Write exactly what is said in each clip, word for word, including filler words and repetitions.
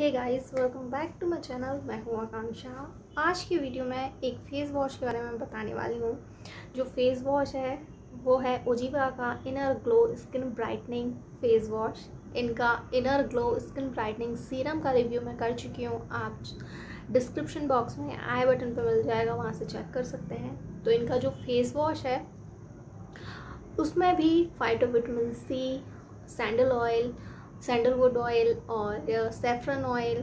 Hey guys, welcome back to my channel. मैं हूँ आकांक्षा। आज की वीडियो में एक फ़ेस वॉश के बारे में बताने वाली हूँ। जो फेस वॉश है वो है ओजिवा का inner glow skin brightening face wash. इनका inner glow skin brightening serum का रिव्यू मैं कर चुकी हूँ। आप डिस्क्रिप्शन बॉक्स में आई बटन पर मिल जाएगा, वहाँ से चेक कर सकते हैं। तो इनका जो फेस वॉश है उसमें भी phyto vitamin C, sandal oil, sandalwood oil और सैफ्रन ऑयल,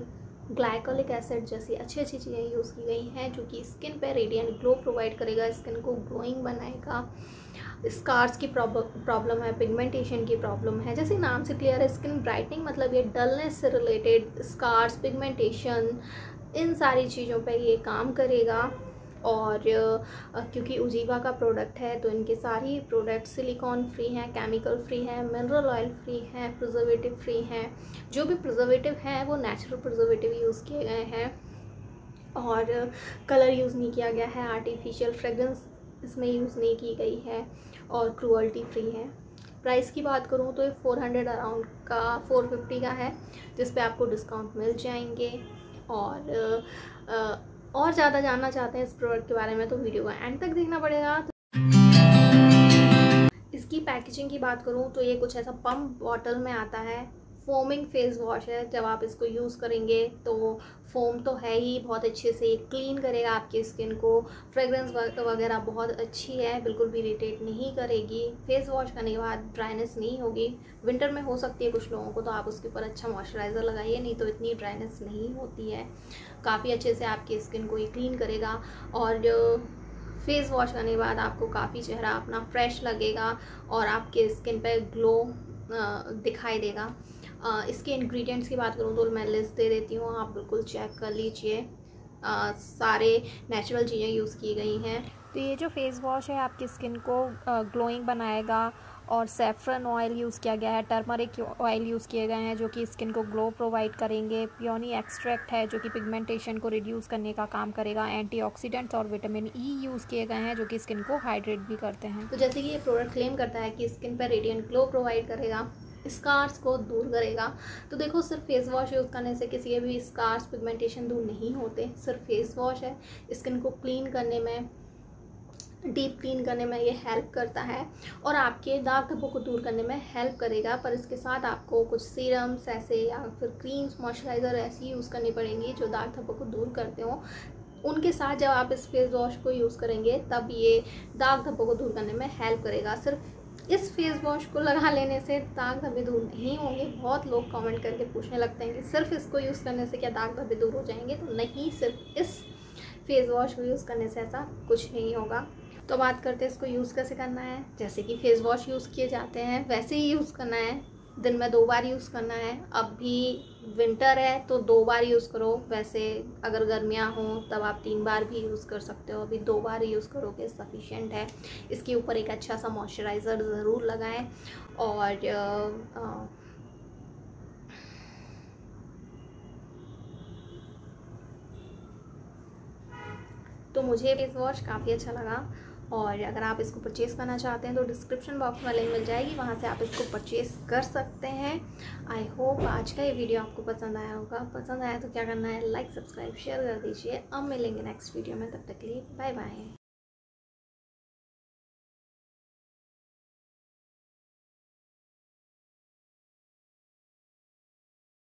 ग्लाइकोलिक एसिड जैसी अच्छी अच्छी चीज़ें यूज़ की गई हैं, जो कि स्किन पे रेडियंट ग्लो प्रोवाइड करेगा, स्किन को ग्लोइंग बनाएगा। स्कार्स की प्रॉब्लम है, पिगमेंटेशन की प्रॉब्लम है, जैसे नाम से क्लियर है स्किन ब्राइटनिंग मतलब ये डलनेस से रिलेटेड स्कार्स, पिगमेंटेशन, इन सारी चीज़ों पर ये काम करेगा। और क्योंकि ओजिवा का प्रोडक्ट है तो इनके सारी प्रोडक्ट सिलिकॉन फ्री हैं, केमिकल फ्री हैं, मिनरल ऑयल फ्री हैं, प्रिजर्वेटिव फ्री हैं। जो भी प्रिजर्वेटिव हैं वो नेचुरल प्रिजर्वेटिव यूज़ किए गए हैं और कलर यूज़ नहीं किया गया है, आर्टिफिशियल फ्रेगरेंस इसमें यूज़ नहीं की गई है और क्रूअल्टी फ्री है। प्राइस की बात करूँ तो ये फ़ोर हंड्रेड अराउंड का फ़ोर फिफ्टी का है, जिस पर आपको डिस्काउंट मिल जाएंगे। और आ, और ज़्यादा जानना चाहते हैं इस प्रोडक्ट के बारे में तो वीडियो को एंड तक देखना पड़ेगा। इसकी पैकेजिंग की बात करूँ तो ये कुछ ऐसा पम्प बॉटल में आता है। फोमिंग फेस वॉश है, जब आप इसको यूज़ करेंगे तो फोम तो है ही, बहुत अच्छे से क्लीन करेगा आपकी स्किन को। फ्रेगरेंस वगैरह बहुत अच्छी है, बिल्कुल भी इरिटेट नहीं करेगी। फेस वॉश करने के बाद ड्राइनेस नहीं होगी। विंटर में हो सकती है कुछ लोगों को, तो आप उसके ऊपर अच्छा मॉइस्चराइज़र लगाइए, नहीं तो इतनी ड्राइनेस नहीं होती है। काफ़ी अच्छे से आपकी स्किन को ये क्लीन करेगा और फेस वॉश करने के बाद आपको काफ़ी चेहरा अपना फ्रेश लगेगा और आपके स्किन पर ग्लो दिखाई देगा। इसके इंग्रेडिएंट्स की बात करूँ तो मैं लिस्ट दे देती हूँ, आप बिल्कुल चेक कर लीजिए। सारे नेचुरल चीज़ें यूज़ की गई हैं। तो ये जो फेस वॉश है आपकी स्किन को ग्लोइंग बनाएगा और सैफ्रन ऑयल यूज़ किया गया है, टर्मरिक ऑयल यूज़ किए गए हैं जो कि स्किन को ग्लो प्रोवाइड करेंगे। पियोनी एक्सट्रैक्ट है जो कि पिगमेंटेशन को रिड्यूस करने का काम करेगा। एंटीऑक्सीडेंट्स और विटामिन ई यूज़ किए गए हैं जो कि स्किन को हाइड्रेट भी करते हैं। तो जैसे कि ये प्रोडक्ट क्लेम करता है कि स्किन पर रेडियंट ग्लो प्रोवाइड करेगा, स्कार्स को दूर करेगा। तो देखो, सिर्फ फेस वॉश यूज़ करने से किसी के भी स्कार्स, पिगमेंटेशन दूर नहीं होते। सिर्फ फेस वॉश है, स्किन को क्लीन करने में, डीप क्लीन करने में ये हेल्प करता है और आपके दाग धब्बों को दूर करने में हेल्प करेगा। पर इसके साथ आपको कुछ सीरम्स ऐसे या फिर क्रीम्स, मॉइस्चराइज़र ऐसी यूज़ करनी पड़ेंगी जो दाग धब्बों को दूर करते हो। उनके साथ जब आप इस फेस वॉश को यूज़ करेंगे तब ये दाग धब्बों को दूर करने में हेल्प करेगा। सिर्फ इस फेस वॉश को लगा लेने से दाग धब्बे दूर नहीं होंगे। बहुत लोग कमेंट करके पूछने लगते हैं कि सिर्फ इसको यूज़ करने से क्या दाग धब्बे दूर हो जाएंगे? तो नहीं, सिर्फ इस फेस वॉश को यूज़ करने से ऐसा कुछ नहीं होगा। तो बात करते हैं इसको यूज़ कैसे करना है। जैसे कि फेस वॉश यूज़ किए जाते हैं वैसे ही यूज़ करना है। दिन में दो बार यूज़ करना है। अब भी विंटर है तो दो बार यूज़ करो, वैसे अगर गर्मियाँ हो तब आप तीन बार भी यूज़ कर सकते हो। अभी दो बार यूज़ करोगे सफिशेंट है। इसके ऊपर एक अच्छा सा मॉइस्चराइज़र ज़रूर लगाएं और आ, आ, तो मुझे फेस वॉश काफ़ी अच्छा लगा और अगर आप इसको परचेज़ करना चाहते हैं तो डिस्क्रिप्शन बॉक्स में लिंक मिल जाएगी, वहाँ से आप इसको परचेज़ कर सकते हैं। आई होप आज का ये वीडियो आपको पसंद आया होगा। पसंद आया तो क्या करना है, लाइक, सब्सक्राइब, शेयर कर दीजिए। अब मिलेंगे नेक्स्ट वीडियो में, तब तक के लिए बाय बाय।